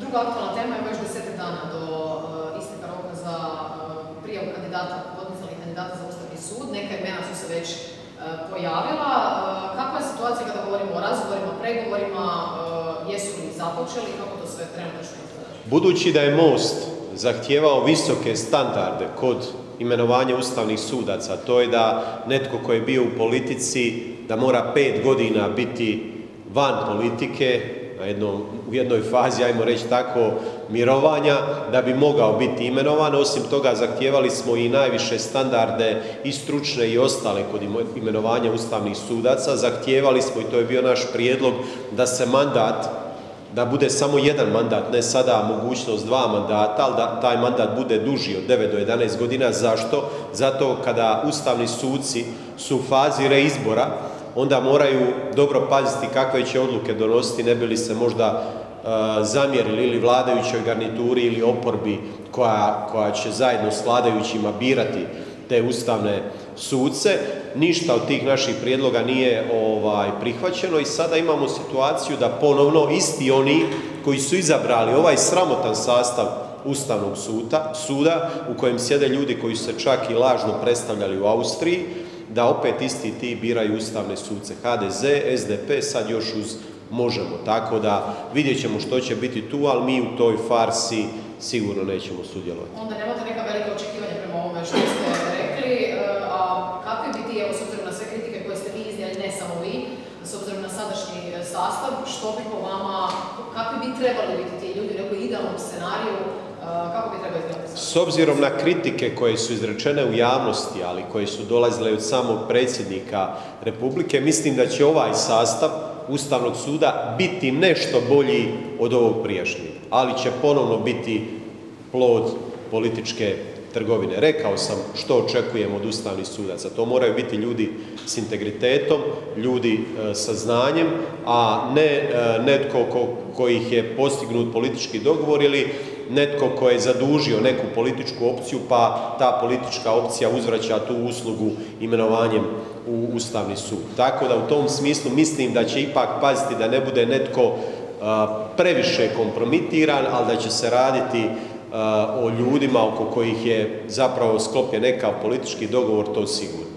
Druga aktualna tema je već 10 dana do isteka roka za prijavu kandidata, potencijalnih kandidata za Ustavni sud. Neka imena su se već pojavila. Kakva je situacija kada govorimo o razgovorima, pregovorima, jesu li započeli, kako to sve trenutno izgleda? Budući da je MOST zahtijevao visoke standarde kod imenovanja ustavnih sudaca, to je da netko tko je bio u politici da mora 5 godina biti van politike, u jednoj fazi, ajmo reći tako, mirovanja, da bi mogao biti imenovan. Osim toga, zahtijevali smo i najviše standarde i stručne i ostale kod imenovanja ustavnih sudaca. Zahtijevali smo, i to je bio naš prijedlog, da se mandat, da bude samo jedan mandat, ne sada mogućnost 2 mandata, ali da taj mandat bude duži od 9 do 11 godina. Zašto? Zato kada ustavni suci su u fazi reizbora, onda moraju dobro paziti kakve će odluke donositi, ne bi li se možda zamjerili ili vladajućoj garnituri ili oporbi koja će zajedno s vladajućima birati te ustavne suce. Ništa od tih naših prijedloga nije prihvaćeno i sada imamo situaciju da ponovno isti oni koji su izabrali ovaj sramotan sastav Ustavnog suda u kojem sjede ljudi koji su se čak i lažno predstavljali u Austriji, da opet isti ti biraju ustavne suce, HDZ, SDP, sad još uz Možemo. Tako da vidjet ćemo što će biti tu, ali mi u toj farsi sigurno nećemo sudjelovati. Onda nemate neka velika očekivanja prema ovome što ste rekli, a kakve biti, evo, s obzirom na sve kritike koje ste vi iznijeli, ne samo vi, s obzirom na sadašnji sastav, što bi po vama, kakvi bi trebali biti ti ljudi u nekom idealnom scenariju? Kako bi trebali izgledati? S obzirom na kritike koje su izrečene u javnosti, ali koje su dolazile od samog predsjednika Republike, mislim da će ovaj sastav Ustavnog suda biti nešto bolji od ovog prijašnjeg, ali će ponovno biti plod političke trgovine. Rekao sam što očekujemo od ustavnih sudaca. To moraju biti ljudi s integritetom, ljudi sa znanjem, a ne netko kojih je postignut politički dogovor ili netko ko je zadužio neku političku opciju, pa ta politička opcija uzvraća tu uslugu imenovanjem u Ustavni sud. Tako da u tom smislu mislim da će ipak paziti da ne bude netko previše kompromitiran, ali da će se raditi o ljudima oko kojih je zapravo sklopljen neki politički dogovor, to sigurno.